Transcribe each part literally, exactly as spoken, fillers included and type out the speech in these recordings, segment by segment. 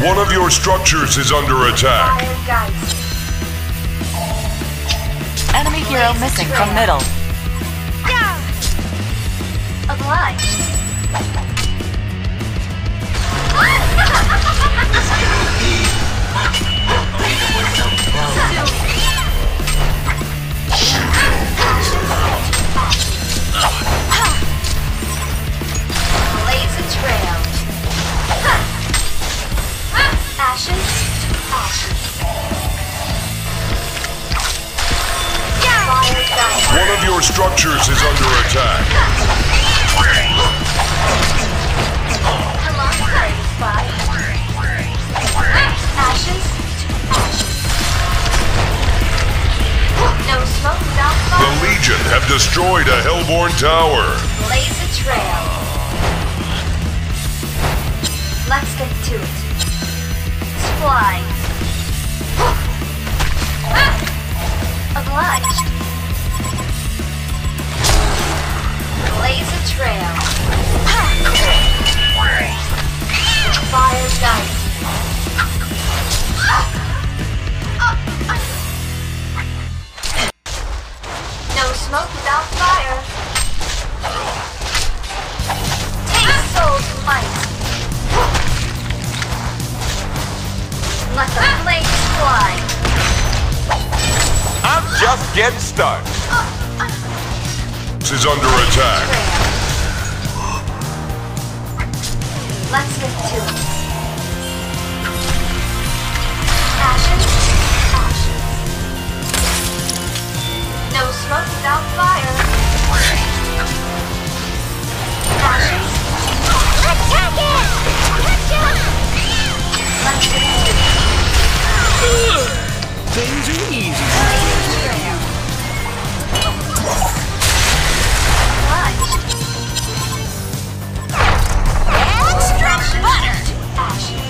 One of your structures is under attack. Enemy hero missing from middle. Down. Oblige. This cannot be. Blaze a trail. Ashes. Ashes. One of your structures is under attack. The Legion have destroyed a Hellborn tower. Blaze a trail. Let's get to it. Spline. Obliged. Blaze a trail. Fire dice. No smoke without fire. Take soul's might. Let the flames fly. I'm just getting started. Is under attack. Let's get to it. Ashes, ashes. No smoke without fire. Ashes. Attack it! Let's get to it. Things are easy. Butter! Ashes.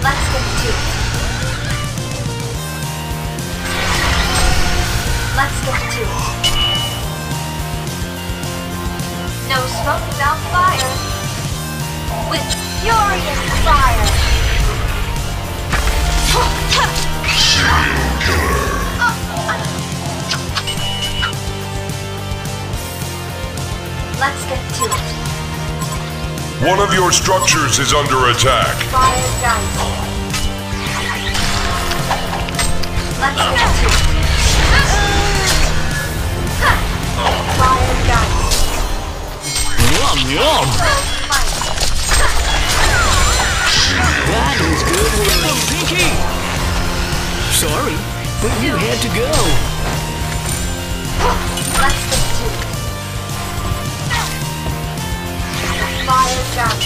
Let's get to it. Let's get to it. No smoke without fire. With furious fire. Serial killer. Let's get to it. One of your structures is under attack. Fire dice. Let's get to it. Fire dice. Yum, yum. That is good work. Oh, Pinky! Sorry, but you had to go. Let's get to it. Fire jump.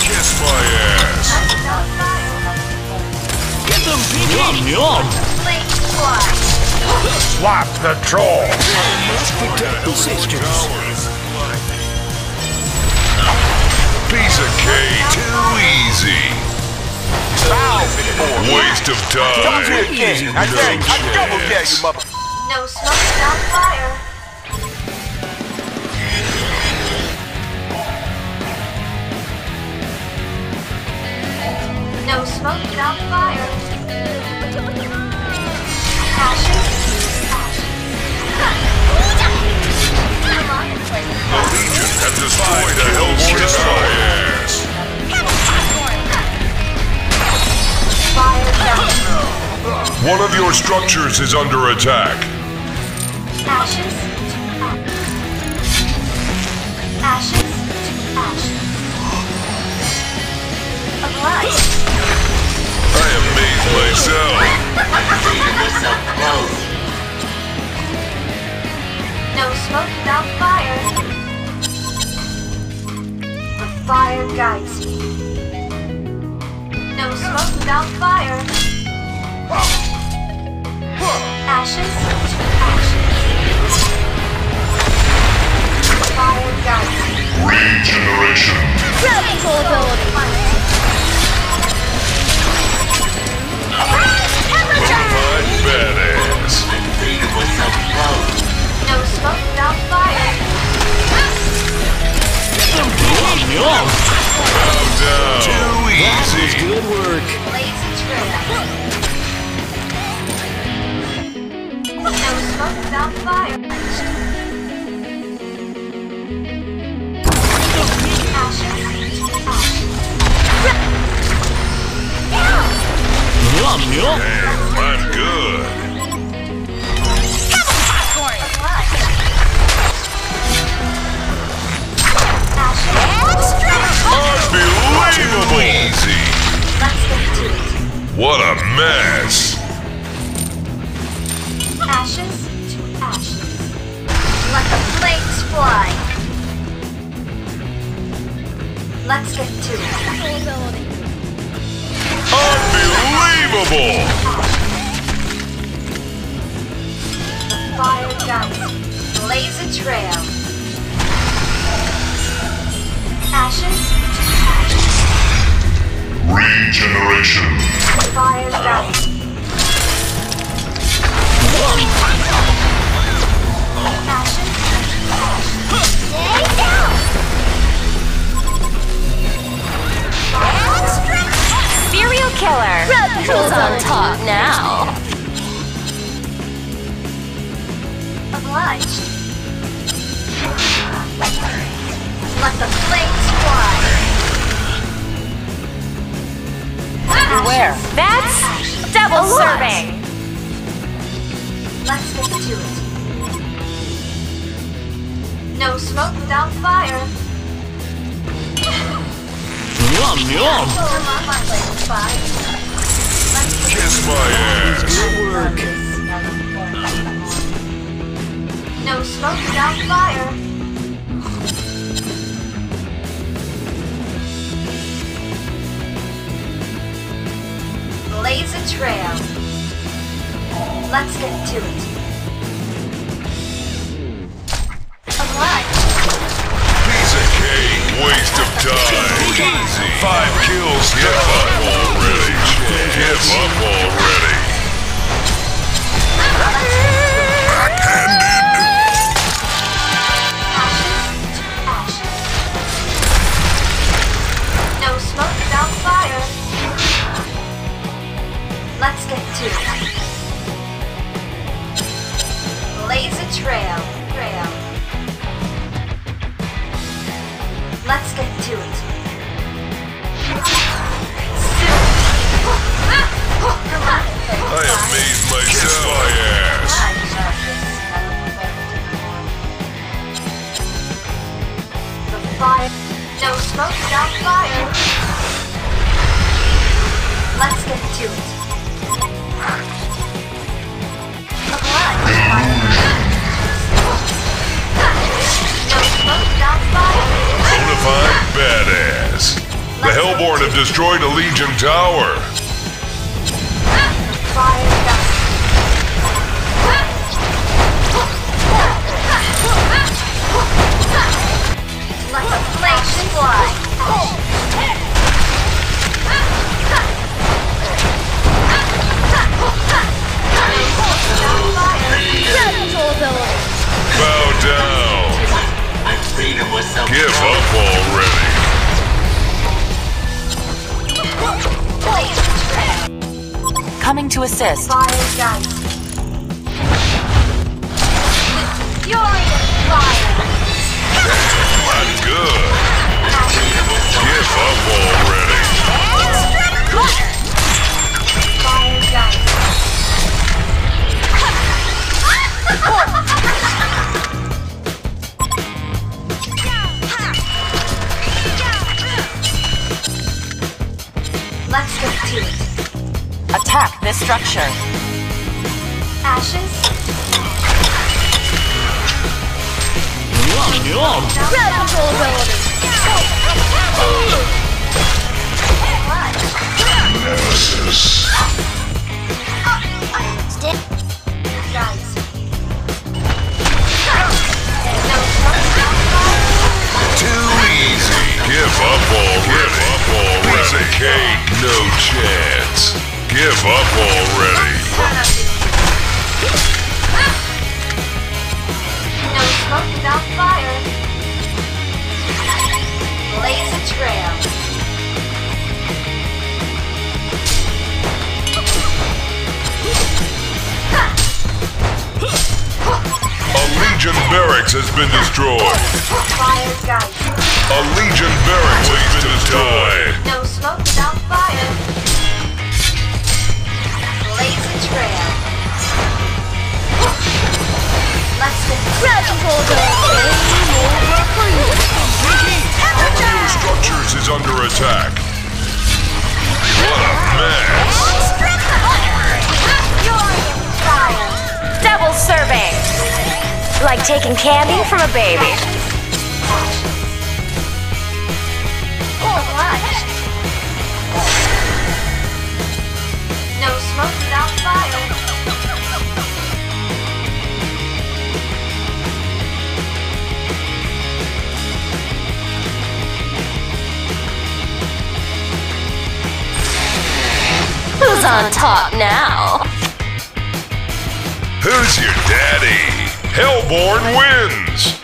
Kiss my ass. Get them, Pinky. Yum, yum. Swap the troll. Let's protect the sisters. Piece of cake. Too easy. Waste of time. Don't do it again. I dare you. I double dare you, mother. No smoke without fire. No smoke without fire. Ashes, ashes. Come on and play. The Legion have destroyed a Hellborn tower. Fire down. One of your structures is under attack. Ashes, ashes, ashes. Obliged. I amaze myself. No smoke without fire. The fire guides me. No smoke without fire. Ashes to ashes. The fire guides me. Regeneration. Critical ability. Badass. No smoke without fire. Fire! Damn, I'm good. Popcorn. Unbelievable. Easy. What a mess. Ashes to ashes. Let the flames fly. Let's get to it. Unbelievable! The fire guns blaze a trail. Ashes to ashes. Regeneration. Fire guns. Ashes to ashes. Stay down. Fire Serial killer! Who's on top now? Obliged. Let the flames fly. Where? That's double serving! Let's get to it. No smoke without fire. Yum, yum. Kiss my ass. Good work. No smoke without fire. Blaze a trail. Let's get to it. Alive. Waste of time. Easy. Five kills. Give up already. Give up already. Backhanded. Ashes to ashes. No smoke without fire. Let's get to it. Blaze a trail. Trail. Let's get to it. I amazed myself. My ass. The fire. No smoke without fire. Let's get to it. The blood. No smoke without fire. Bonafide badass. The Hellborn have destroyed a Legion tower. Let the flames fly. Bow down. Give up already. Coming to assist. Fire guns. With furious fire. I'm good. Give up already. Fire guns. Let's get to it. Attack this structure. Ashes. Yum, yum. Nemesis. Too easy. Give up already. Piece of cake, no chance. Give up already. No smoke without fire. Blaze a trail. Ha! barracks has been destroyed. Fire gun. A Legion barracks has been destroyed. No smoke without fire. Blaze a trail. Let's go. Dragon Holder. Our new structures is under attack. What a mess. Double serving. Like taking candy from a baby. Or lunch. No smoke without fire. Who's on top now? Who's your daddy? Hellborn wins!